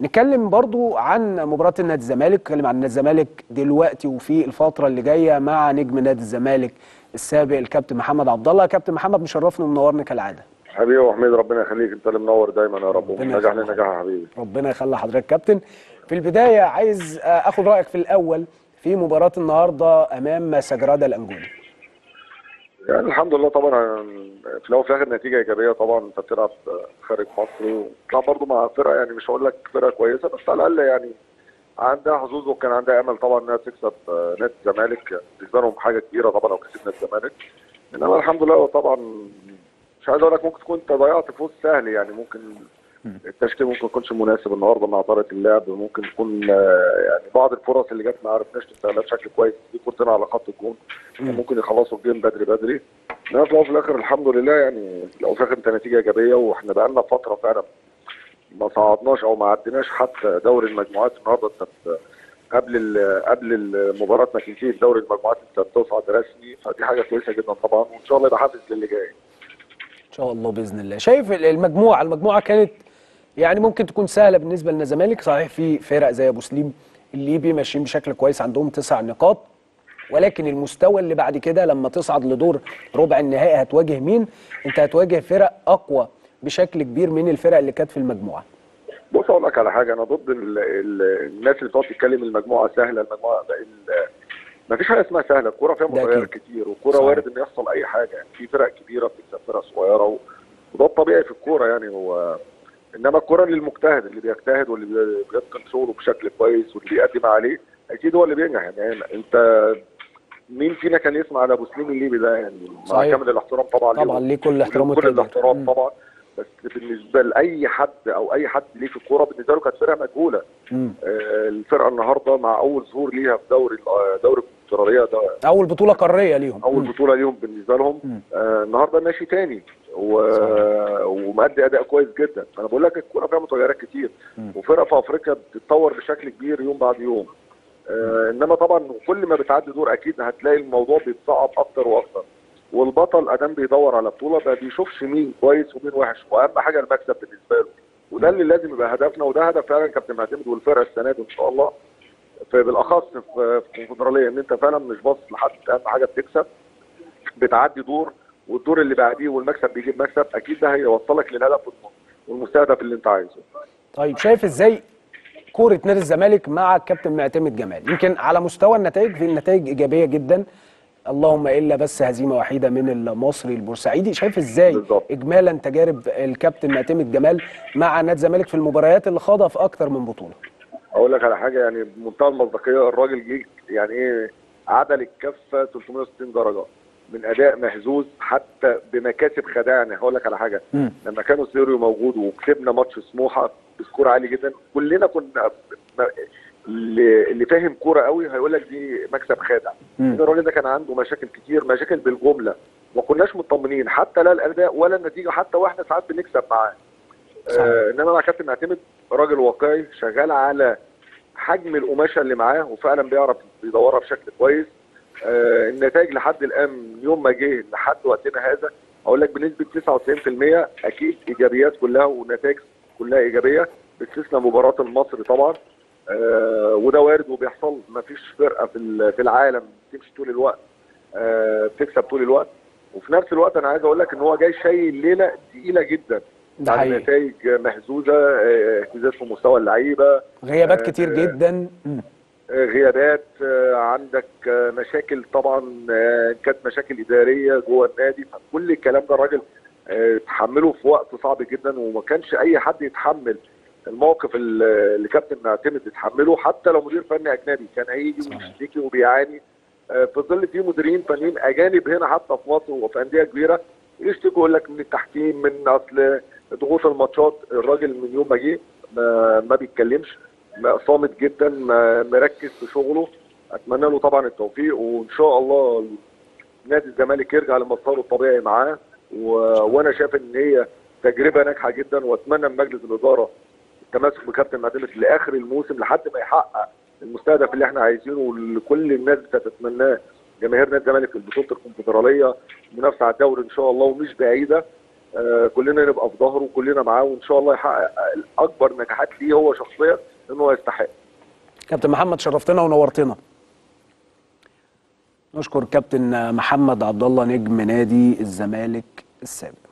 نتكلم برضو عن مباراة نادي الزمالك، نتكلم عن نادي الزمالك دلوقتي وفي الفترة اللي جاية مع نجم نادي الزمالك السابق الكابتن محمد عبدالله. كابتن محمد مشرفنا ومنورنا كالعادة. حبيبي وحميد ربنا يخليك، انت اللي منور دايما يا رب ونجاح لنا نجاح يا حبيبي. ربنا يخلي حضرتك كابتن. في البداية عايز اخد رأيك في الأول في مباراة النهارده أمام ساجرادا الأنجولي. يعني الحمد لله طبعا في الأول وفي الآخر نتيجة إيجابية. طبعا أنت بتلعب خارج مصر وبتلعب برضه مع فرقة، يعني مش هقول لك فرقة كويسة بس على الأقل يعني عندها حظوظ، وكان عندها أمل طبعا إنها تكسب نادي الزمالك. بالنسبة لهم حاجة كبيرة طبعا لو كسبنا الزمالك، إنما الحمد لله طبعا مش عايز أقول لك ممكن تكون أنت ضيعت فوز سهل، يعني ممكن التشكيل ممكن يكونش مناسب النهارده مع طريقه اللعب، ممكن يكون يعني بعض الفرص اللي جت ما عرفناش نستغلها بشكل كويس، في فرصتين على خط الجون ممكن يخلصوا الجيم بدري، انما في الاخر الحمد لله يعني لو في الاخر انت نتيجه ايجابيه. واحنا بقى لنا فتره فعلا ما صعدناش او ما عدناش حتى دوري المجموعات. النهارده انت قبل المباراه ما تنتهي دوري المجموعات انت بتصعد رسمي، فدي حاجه كويسه جدا طبعا، وان شاء الله يبقى حافز للي جاي ان شاء الله باذن الله. شايف المجموعه كانت يعني ممكن تكون سهله بالنسبه لنا الزمالك، صحيح في فرق زي ابو سليم الليبي ماشيين بشكل كويس عندهم 9 نقاط، ولكن المستوى اللي بعد كده لما تصعد لدور ربع النهائي هتواجه مين؟ انت هتواجه فرق اقوى بشكل كبير من الفرق اللي كانت في المجموعه. بص اقول لك على حاجه، انا ضد الناس اللي بتقعد تتكلم المجموعه سهله، المجموعه ما فيش حاجه اسمها سهله، الكوره فيها متغير كتير، والكوره وارد ان يحصل اي حاجه، يعني في فرق كبيره بتكسب فرق صغيره وده الطبيعي في الكوره، يعني هو انما الكوره للمجتهد اللي بيجتهد واللي بيتقن شغله بشكل كويس واللي بيقدم عليه اكيد هو اللي بينجح. يعني انت مين فينا كان يسمع على ابو سليم الليبي ده؟ يعني مع كامل الاحترام طبعا ليه كل الاحترام طبعا، بس بالنسبه لاي حد او اي حد ليه في الكوره بالنسبه له كانت فرقه مجهوله. الفرقه النهارده مع اول ظهور ليها في دوري الكونفدراليه، ده اول بطوله قاريه ليهم، اول بطوله ليهم بالنسبه لهم. النهارده ماشي تاني ومؤدي اداء كويس جدا. انا بقول لك الكوره فيها متغيرات كتير، وفرقه في افريقيا بتتطور بشكل كبير يوم بعد يوم. انما طبعا كل ما بتعدي دور اكيد هتلاقي الموضوع بيتصعب اكتر واكتر، والبطل ادام بيدور على بطوله ما بيشوفش مين كويس ومين وحش، واهم حاجه المكسب بالنسبه له، وده اللي لازم يبقى هدفنا، وده هدف فعلا كابتن معتمد والفرقه السنه دي ان شاء الله، بالاخص في الكونفدراليه، ان انت فعلا مش باصص لحد، اهم حاجه بتكسب، بتعدي دور والدور اللي بعديه والمكسب بيجيب مكسب، اكيد ده هيوصلك للهدف والمستهدف اللي انت عايزه. طيب شايف ازاي كوره نادي الزمالك مع الكابتن معتمد جمال؟ يمكن على مستوى النتائج في النتائج ايجابيه جدا، اللهم الا بس هزيمه وحيده من المصري البورسعيدي. شايف ازاي بالضبط اجمالا تجارب الكابتن معتمد جمال مع نادي الزمالك في المباريات اللي خاضها في اكتر من بطوله؟ اقول لك على حاجه، يعني بمنتهى المصداقيه، الراجل جه يعني ايه عدل الكفه 360 درجه من اداء مهزوز حتى بمكاسب خداع. يعني هقول لك على حاجه، لما كانوا سيريو موجود وكسبنا ماتش سموحه بسكور عالي جدا، كلنا كنا اللي فاهم كوره قوي هيقول لك دي مكسب خادع. الراجل ده كان عنده مشاكل كتير، مشاكل بالجمله، ما كناش مطمنين حتى لا الاداء ولا النتيجه، حتى واحنا ساعات بنكسب معاه. انما مع كابتن معتمد راجل واقعي شغال على حجم القماشه اللي معاه، وفعلا بيعرف يدورها بشكل كويس. النتائج لحد الان يوم ما جه لحد وقتنا هذا اقول لك بنسبه 99% اكيد ايجابيات كلها ونتائج كلها ايجابيه، باستثناء مباراه المصري طبعا. وده وارد وبيحصل، مفيش فرقه في العالم بتمشي طول الوقت بتكسب طول الوقت، وفي نفس الوقت انا عايز اقول لك ان هو جاي شايل ليله تقيله جدا، يعني نتائج مهزوزه، اهتزاز في مستوى اللعيبه، غيابات كتير جدا، غيابات، عندك مشاكل طبعا، كانت مشاكل اداريه جوه النادي، فكل الكلام ده الراجل تحمله في وقت صعب جدا، وما كانش اي حد يتحمل الموقف اللي كابتن معتمد يتحمله، حتى لو مدير فني اجنبي كان هيجي ويشتكي وبيعاني، في ظل في مديرين فنيين اجانب هنا حتى في مصر وفي انديه كبيره يشتكوا يقول لك من التحكيم، من اصل ضغوط الماتشات. الراجل من يوم ما جه ما بيتكلمش، صامت جدا، مركز في شغله. اتمنى له طبعا التوفيق، وان شاء الله نادي الزمالك يرجع لمساره الطبيعي معاه، وانا شايف ان هي تجربه ناجحه جدا، واتمنى من مجلس الاداره التمسك بكابتن معتمد لاخر الموسم لحد ما يحقق المستهدف اللي احنا عايزينه واللي كل الناس بتتمناه، جماهير نادي الزمالك في بطوله الكونفدراليه، منافسه على الدوري ان شاء الله ومش بعيده. كلنا نبقى في ظهره وكلنا معاه، وان شاء الله يحقق اكبر نجاحات ليه هو شخصيا ان هو يستحق. كابتن محمد شرفتنا ونورتنا. نشكر كابتن محمد عبدالله نجم نادي الزمالك السابق.